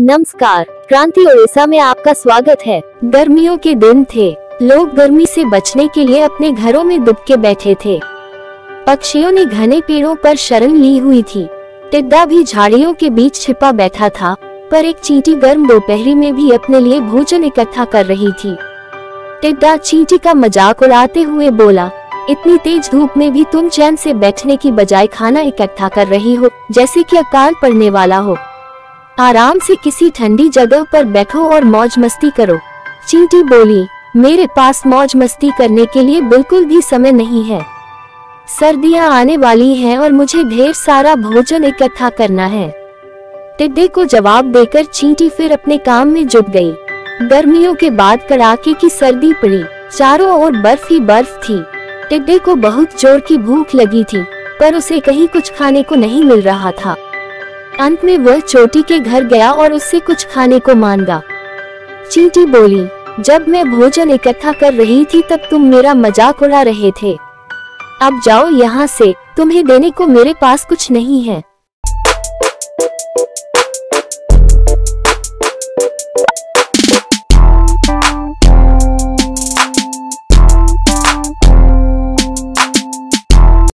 नमस्कार, क्रांति ओडिशा में आपका स्वागत है। गर्मियों के दिन थे, लोग गर्मी से बचने के लिए अपने घरों में दुबके बैठे थे। पक्षियों ने घने पेड़ों पर शरण ली हुई थी। टिड्डा भी झाड़ियों के बीच छिपा बैठा था, पर एक चींटी गर्म दोपहरी में भी अपने लिए भोजन इकट्ठा कर रही थी। टिड्डा चींटी का मजाक उड़ाते हुए बोला, इतनी तेज धूप में भी तुम चैन से बैठने की बजाय खाना इकट्ठा कर रही हो, जैसे कि अकाल पड़ने वाला हो। आराम से किसी ठंडी जगह पर बैठो और मौज मस्ती करो। चींटी बोली, मेरे पास मौज मस्ती करने के लिए बिल्कुल भी समय नहीं है। सर्दियां आने वाली हैं और मुझे ढेर सारा भोजन इकट्ठा करना है। टिड्डे को जवाब देकर चींटी फिर अपने काम में जुट गई। गर्मियों के बाद कड़ाके की सर्दी पड़ी, चारों ओर बर्फ ही बर्फ थी। टिड्डे को बहुत जोर की भूख लगी थी, पर उसे कहीं कुछ खाने को नहीं मिल रहा था। अंत में वह चोटी के घर गया और उससे कुछ खाने को मांगा। चींटी बोली, जब मैं भोजन इकट्ठा कर रही थी तब तुम मेरा मजाक उड़ा रहे थे। अब जाओ यहाँ से, तुम्हें देने को मेरे पास कुछ नहीं है।